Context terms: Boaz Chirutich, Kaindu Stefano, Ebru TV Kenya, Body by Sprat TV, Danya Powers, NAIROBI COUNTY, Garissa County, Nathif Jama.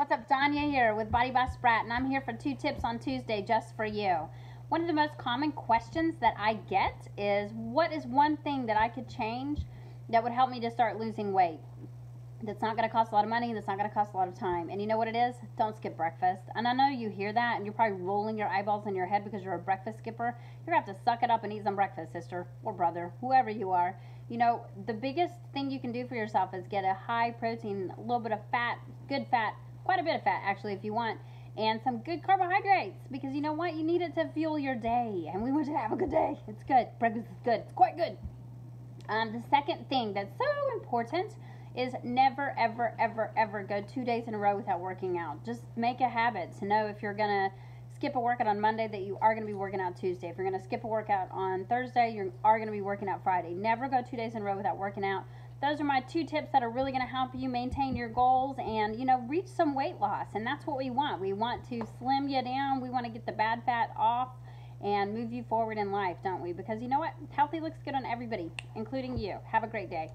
What's up, Danya here with Body by Sprat, and I'm here for 2 tips on Tuesday just for you. One of the most common questions that I get is, what is one thing that I could change that would help me to start losing weight? That's not going to cost a lot of money, and that's not going to cost a lot of time. And you know what it is? Don't skip breakfast. And I know you hear that, and you're probably rolling your eyeballs in your head because you're a breakfast skipper. You're going to have to suck it up and eat some breakfast, sister or brother, whoever you are. You know, the biggest thing you can do for yourself is get a high protein, a little bit of fat, good fat, quite a bit of fat actually if you want, and some good carbohydrates, because you know what? You need it to fuel your day, and we want you to have a good day. It's good. Breakfast is good. It's quite good. The second thing that's so important is never, ever, ever, ever go 2 days in a row without working out. Just make a habit to know if you're going to skip a workout on Monday that you are going to be working out Tuesday. If you're going to skip a workout on Thursday, you are going to be working out Friday. Never go 2 days in a row without working out. Those are my 2 tips that are really going to help you maintain your goals and, you know, reach some weight loss. And that's what we want. We want to slim you down. We want to get the bad fat off and move you forward in life, don't we? Because you know what? Healthy looks good on everybody, including you. Have a great day.